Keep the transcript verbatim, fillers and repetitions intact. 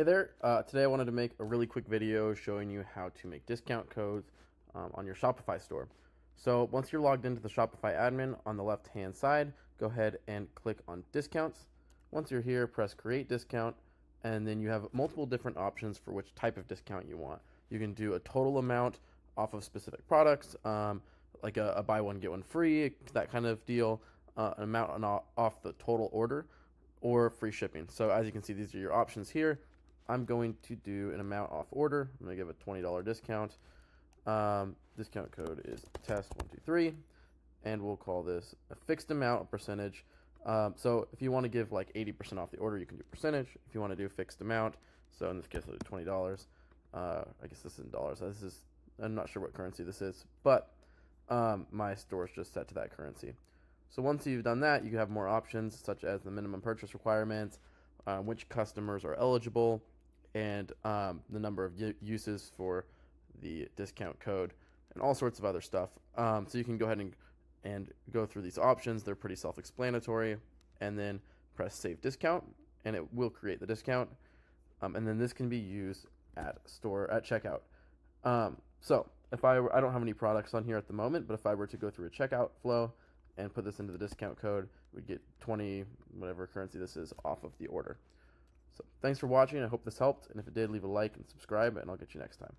Hey there, uh, today I wanted to make a really quick video showing you how to make discount codes um, on your Shopify store. So once you're logged into the Shopify admin, on the left hand side, go ahead and click on discounts. Once you're here, press create discount, and then you have multiple different options for which type of discount you want. You can do a total amount off of specific products, um, like a, a buy one get one free, that kind of deal, uh, an amount on, off the total order, or free shipping. So as you can see, these are your options here. I'm going to do an amount off order. I'm going to give a twenty dollar discount. Um, discount code is test one two three, and we'll call this a fixed amount, a percentage. Um, so if you want to give like eighty percent off the order, you can do percentage. If you want to do fixed amount, so in this case, I'll do twenty dollars. Uh, I guess this is in dollars. This is, I'm not sure what currency this is, but um, my store is just set to that currency. So once you've done that, you have more options such as the minimum purchase requirements, uh, which customers are eligible, and um, the number of uses for the discount code and all sorts of other stuff. Um, so you can go ahead and, and go through these options. They're pretty self-explanatory, and then press save discount and it will create the discount. Um, and then this can be used at store at checkout. Um, so if I, I don't have any products on here at the moment, but if I were to go through a checkout flow and put this into the discount code, we'd get twenty, whatever currency this is, off of the order. So thanks for watching. I hope this helped. And if it did, leave a like and subscribe, and I'll get you next time.